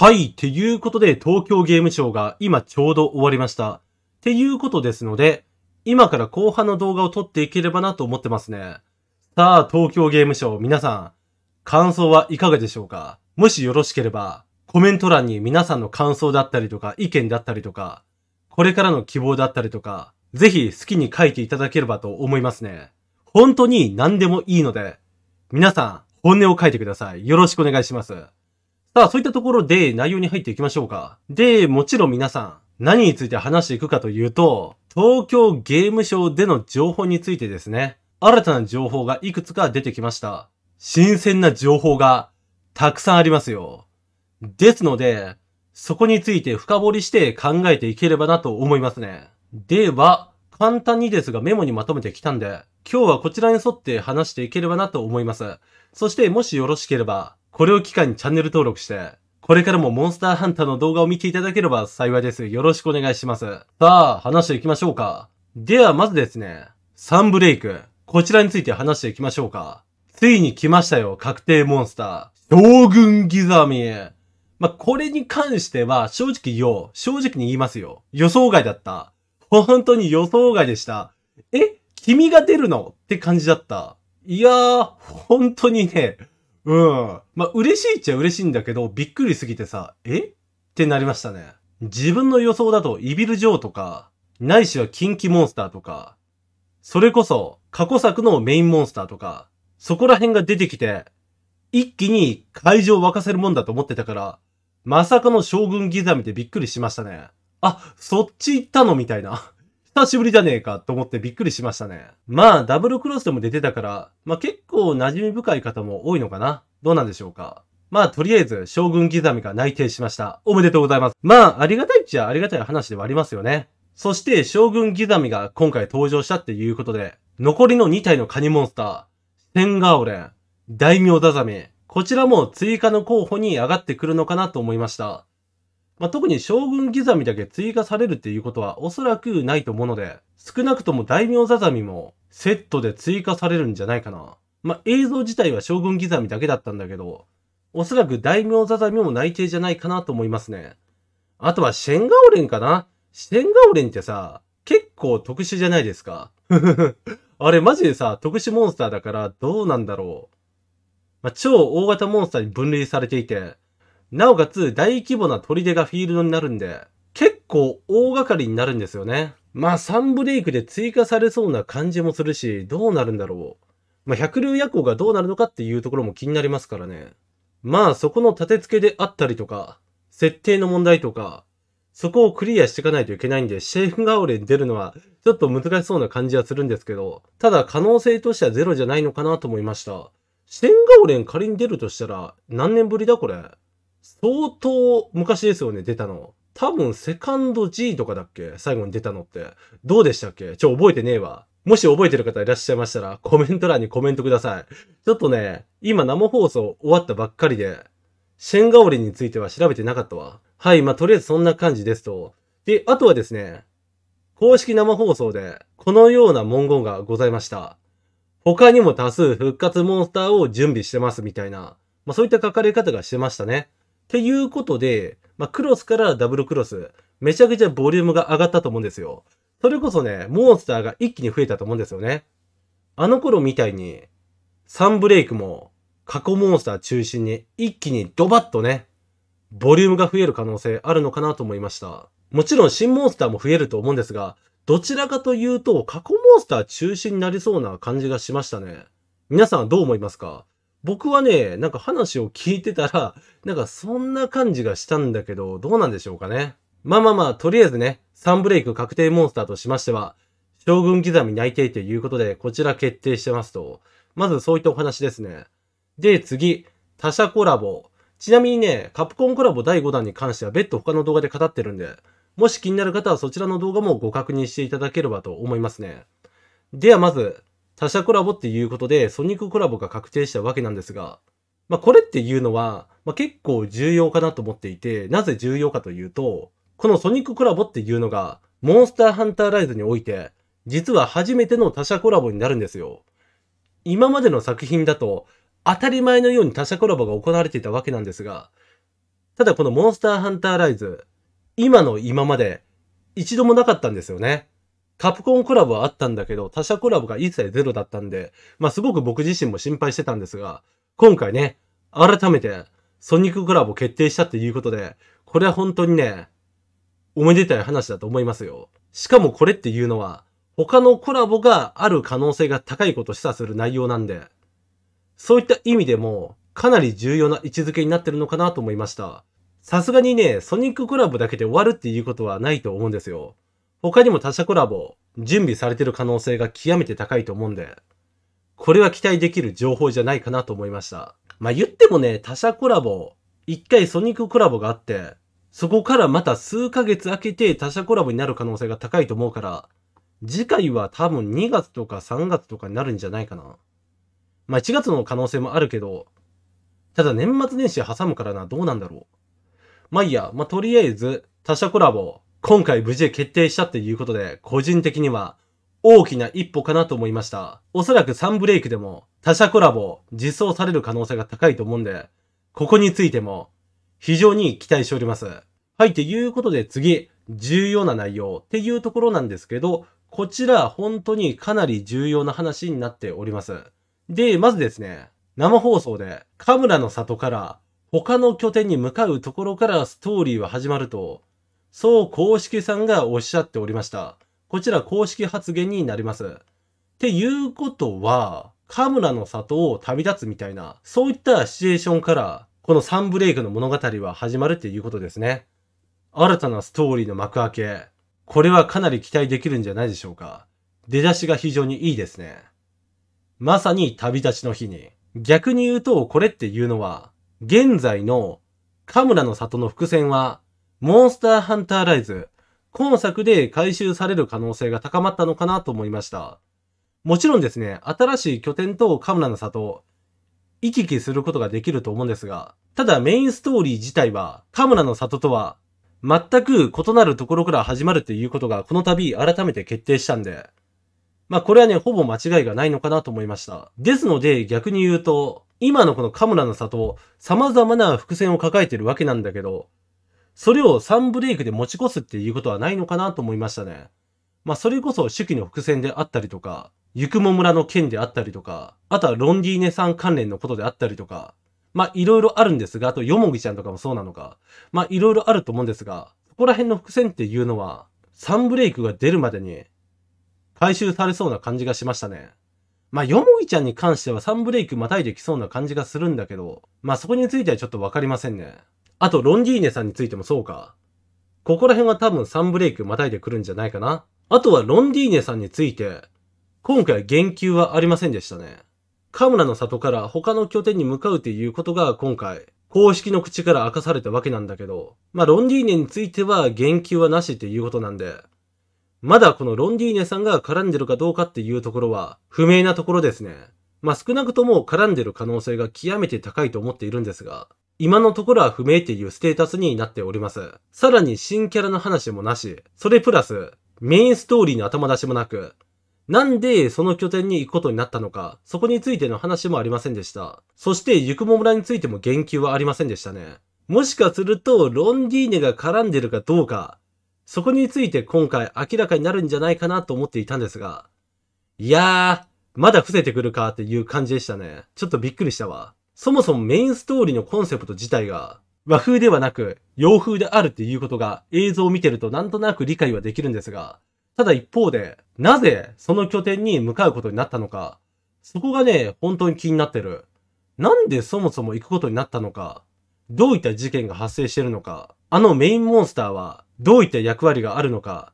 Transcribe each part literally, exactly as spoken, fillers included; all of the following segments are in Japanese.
はい。ということで、東京ゲームショウが今ちょうど終わりました。っていうことですので、今から後半の動画を撮っていければなと思ってますね。さあ、東京ゲームショウ、皆さん、感想はいかがでしょうか？もしよろしければ、コメント欄に皆さんの感想だったりとか、意見だったりとか、これからの希望だったりとか、ぜひ好きに書いていただければと思いますね。本当に何でもいいので、皆さん、本音を書いてください。よろしくお願いします。さあ、そういったところで内容に入っていきましょうか。で、もちろん皆さん、何について話していくかというと、東京ゲームショウでの情報についてですね、新たな情報がいくつか出てきました。新鮮な情報がたくさんありますよ。ですので、そこについて深掘りして考えていければなと思いますね。では、簡単にですがメモにまとめてきたんで、今日はこちらに沿って話していければなと思います。そして、もしよろしければ、これを機会にチャンネル登録して、これからもモンスターハンターの動画を見ていただければ幸いです。よろしくお願いします。さあ、話していきましょうか。では、まずですね、サンブレイク。こちらについて話していきましょうか。ついに来ましたよ、確定モンスター。将軍刻み。まあ、これに関しては、正直言おう。正直に言いますよ。予想外だった。本当に予想外でした。え？君が出るの？って感じだった。いやー、本当にね、うん。まあ、嬉しいっちゃ嬉しいんだけど、びっくりすぎてさ、え？ってなりましたね。自分の予想だと、イビルジョーとか、ないしは近畿モンスターとか、それこそ、過去作のメインモンスターとか、そこら辺が出てきて、一気に会場を沸かせるもんだと思ってたから、まさかの将軍刻みでびっくりしましたね。あ、そっち行ったのみたいな。久しぶりじゃねえかと思ってびっくりしましたね。まあ、ダブルクロスでも出てたから、まあ結構馴染み深い方も多いのかな。どうなんでしょうか。まあ、とりあえず、将軍刻みが内定しました。おめでとうございます。まあ、ありがたいっちゃありがたい話ではありますよね。そして、将軍刻みが今回登場したっていうことで、残りのに体のカニモンスター、センガオレン、大名ザザミ、こちらも追加の候補に上がってくるのかなと思いました。まあ、特に将軍刻みだけ追加されるっていうことはおそらくないと思うので、少なくとも大名ザザミもセットで追加されるんじゃないかな。まあ、映像自体は将軍刻みだけだったんだけど、おそらく大名ザザミも内定じゃないかなと思いますね。あとはシェンガオレンかな？シェンガオレンってさ、結構特殊じゃないですか。あれマジでさ、特殊モンスターだからどうなんだろう。まあ、超大型モンスターに分類されていて、なおかつ大規模な砦がフィールドになるんで、結構大掛かりになるんですよね。まあサンブレイクで追加されそうな感じもするし、どうなるんだろう。まあ百竜夜行がどうなるのかっていうところも気になりますからね。まあそこの立て付けであったりとか、設定の問題とか、そこをクリアしていかないといけないんで、シェフガオレに出るのはちょっと難しそうな感じはするんですけど、ただ可能性としてはゼロじゃないのかなと思いました。シェンガオレン仮に出るとしたら何年ぶりだこれ。相当昔ですよね、出たの。多分、セカンド G とかだっけ？最後に出たのって。どうでしたっけ？ちょ、覚えてねえわ。もし覚えてる方いらっしゃいましたら、コメント欄にコメントください。ちょっとね、今生放送終わったばっかりで、シェンガオレンについては調べてなかったわ。はい、まあ、とりあえずそんな感じですと。で、あとはですね、公式生放送で、このような文言がございました。他にも多数復活モンスターを準備してますみたいな、まあ、そういった書かれ方がしてましたね。っていうことで、まあ、クロスからダブルクロス、めちゃくちゃボリュームが上がったと思うんですよ。それこそね、モンスターが一気に増えたと思うんですよね。あの頃みたいに、サンブレイクも過去モンスター中心に一気にドバッとね、ボリュームが増える可能性あるのかなと思いました。もちろん新モンスターも増えると思うんですが、どちらかというと過去モンスター中心になりそうな感じがしましたね。皆さんはどう思いますか？僕はね、なんか話を聞いてたら、なんかそんな感じがしたんだけど、どうなんでしょうかね。まあまあまあ、とりあえずね、サンブレイク確定モンスターとしましては、将軍刻み内定ということで、こちら決定してますと。まずそういったお話ですね。で、次、他社コラボ。ちなみにね、カプコンコラボだいごだんに関しては別途他の動画で語ってるんで、もし気になる方はそちらの動画もご確認していただければと思いますね。ではまず、他社コラボっていうことで、ソニックコラボが確定したわけなんですが、まあこれっていうのは、まあ結構重要かなと思っていて、なぜ重要かというと、このソニックコラボっていうのが、モンスターハンターライズにおいて、実は初めての他社コラボになるんですよ。今までの作品だと、当たり前のように他社コラボが行われていたわけなんですが、ただこのモンスターハンターライズ、今の今まで一度もなかったんですよね。カプコンコラボはあったんだけど、他社コラボが一切ゼロだったんで、まあすごく僕自身も心配してたんですが、今回ね、改めてソニックコラボ決定したっていうことで、これは本当にね、おめでたい話だと思いますよ。しかもこれっていうのは、他のコラボがある可能性が高いことを示唆する内容なんで、そういった意味でも、かなり重要な位置づけになってるのかなと思いました。さすがにね、ソニックコラボだけで終わるっていうことはないと思うんですよ。他にも他社コラボ、準備されてる可能性が極めて高いと思うんで、これは期待できる情報じゃないかなと思いました。まあ、言ってもね、他社コラボ、一回ソニックコラボがあって、そこからまた数ヶ月空けて他社コラボになる可能性が高いと思うから、次回は多分にがつとかさんがつとかになるんじゃないかな。まあ、いちがつの可能性もあるけど、ただ年末年始挟むからな、どうなんだろう。まあいいや、まあ、とりあえず他社コラボ、今回無事決定したっていうことで、個人的には大きな一歩かなと思いました。おそらくサンブレイクでも他社コラボ実装される可能性が高いと思うんで、ここについても非常に期待しております。はい、ということで次、重要な内容っていうところなんですけど、こちら本当にかなり重要な話になっております。で、まずですね、生放送で神楽の里から他の拠点に向かうところからストーリーは始まると、そう公式さんがおっしゃっておりました。こちら公式発言になります。っていうことは、神楽の里を旅立つみたいな、そういったシチュエーションから、このサンブレイクの物語は始まるっていうことですね。新たなストーリーの幕開け。これはかなり期待できるんじゃないでしょうか。出だしが非常にいいですね。まさに旅立ちの日に。逆に言うと、これっていうのは、現在の神楽の里の伏線は、モンスターハンターライズ、今作で回収される可能性が高まったのかなと思いました。もちろんですね、新しい拠点と神楽の里、行き来することができると思うんですが、ただメインストーリー自体は、神楽の里とは全く異なるところから始まるということが、この度改めて決定したんで、まあこれはね、ほぼ間違いがないのかなと思いました。ですので、逆に言うと、今のこの神楽の里、様々な伏線を抱えてるわけなんだけど、それをサンブレイクで持ち越すっていうことはないのかなと思いましたね。まあそれこそ手記の伏線であったりとか、ゆくも村の件であったりとか、あとはロンディーネさん関連のことであったりとか、まあいろいろあるんですが、あとよもぎちゃんとかもそうなのか、まあいろいろあると思うんですが、そこら辺の伏線っていうのは、サンブレイクが出るまでに回収されそうな感じがしましたね。まあよもぎちゃんに関してはサンブレイクまたいできそうな感じがするんだけど、まあそこについてはちょっとわかりませんね。あと、ロンディーネさんについてもそうか。ここら辺は多分サンブレイクまたいでくるんじゃないかな。あとは、ロンディーネさんについて、今回言及はありませんでしたね。神楽の里から他の拠点に向かうということが今回、公式の口から明かされたわけなんだけど、まあ、ロンディーネについては言及はなしっていうことなんで、まだこのロンディーネさんが絡んでるかどうかっていうところは、不明なところですね。まあ、少なくとも絡んでる可能性が極めて高いと思っているんですが、今のところは不明っていうステータスになっております。さらに新キャラの話もなし、それプラスメインストーリーの頭出しもなく、なんでその拠点に行くことになったのか、そこについての話もありませんでした。そしてゆくも村についても言及はありませんでしたね。もしかするとロンディーネが絡んでるかどうか、そこについて今回明らかになるんじゃないかなと思っていたんですが、いやー、まだ伏せてくるかっていう感じでしたね。ちょっとびっくりしたわ。そもそもメインストーリーのコンセプト自体が和風ではなく洋風であるっていうことが映像を見てるとなんとなく理解はできるんですが、ただ一方でなぜその拠点に向かうことになったのか、そこがね、本当に気になってる。なんでそもそも行くことになったのか、どういった事件が発生しているのか、あのメインモンスターはどういった役割があるのか、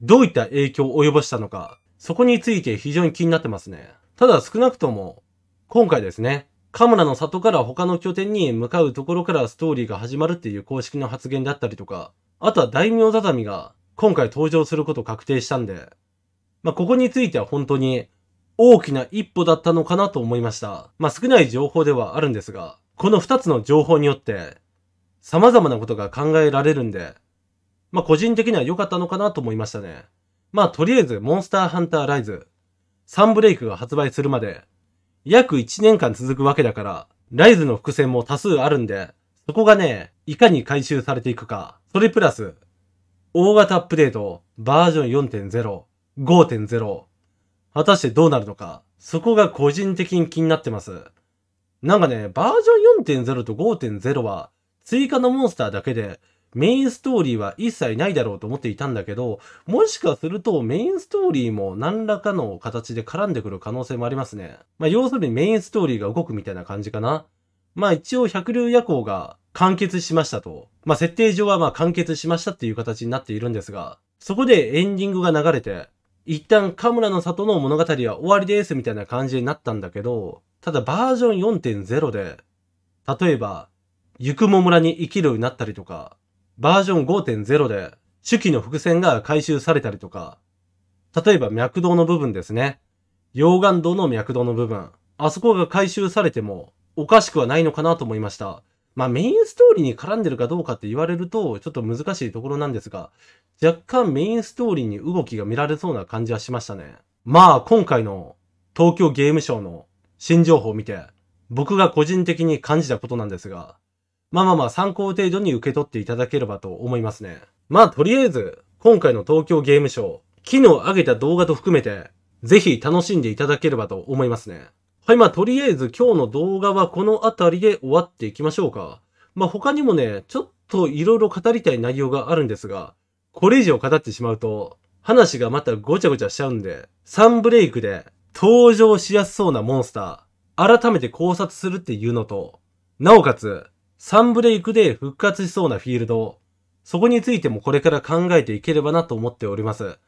どういった影響を及ぼしたのか、そこについて非常に気になってますね。ただ少なくとも今回ですね、神楽の里から他の拠点に向かうところからストーリーが始まるっていう公式の発言だったりとか、あとは大名ザザミが今回登場すること確定したんで、まあ、ここについては本当に大きな一歩だったのかなと思いました。まあ、少ない情報ではあるんですが、このふたつの情報によって様々なことが考えられるんで、まあ、個人的には良かったのかなと思いましたね。まあ、とりあえずモンスターハンターライズ、サンブレイクが発売するまで、約いちねんかん続くわけだから、ライズの伏線も多数あるんで、そこがね、いかに回収されていくか。それプラス、大型アップデート、バージョン よんてんゼロ、ごてんゼロ、果たしてどうなるのか。そこが個人的に気になってます。なんかね、バージョン よんてんゼロ と ごてんゼロ は、追加のモンスターだけで、メインストーリーは一切ないだろうと思っていたんだけど、もしかするとメインストーリーも何らかの形で絡んでくる可能性もありますね。まあ要するにメインストーリーが動くみたいな感じかな。まあ一応百竜夜行が完結しましたと。まあ設定上はまあ完結しましたっていう形になっているんですが、そこでエンディングが流れて、一旦神楽の里の物語は終わりですみたいな感じになったんだけど、ただバージョン よんてんゼロ で、例えば、ゆくも村に生きるようになったりとか、バージョン ごてんゼロ で、手記の伏線が回収されたりとか、例えば脈動の部分ですね。溶岩洞の脈動の部分。あそこが回収されてもおかしくはないのかなと思いました。まあメインストーリーに絡んでるかどうかって言われるとちょっと難しいところなんですが、若干メインストーリーに動きが見られそうな感じはしましたね。まあ今回の東京ゲームショウの新情報を見て、僕が個人的に感じたことなんですが、まあまあまあ参考程度に受け取っていただければと思いますね。まあとりあえず、今回の東京ゲームショウ、昨日上げた動画と含めて、ぜひ楽しんでいただければと思いますね。はい、まあとりあえず今日の動画はこのあたりで終わっていきましょうか。まあ他にもね、ちょっといろいろ語りたい内容があるんですが、これ以上語ってしまうと、話がまたごちゃごちゃしちゃうんで、サンブレイクで登場しやすそうなモンスター、改めて考察するっていうのと、なおかつ、サンブレイクで復活しそうなフィールド、そこについてもこれから考えていければなと思っております。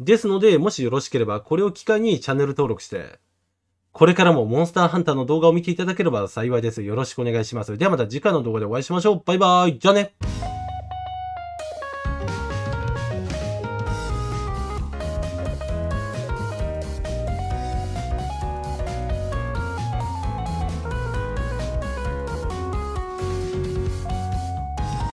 ですので、もしよろしければこれを機会にチャンネル登録して、これからもモンスターハンターの動画を見ていただければ幸いです。よろしくお願いします。ではまた次回の動画でお会いしましょう。バイバーイ。じゃあね。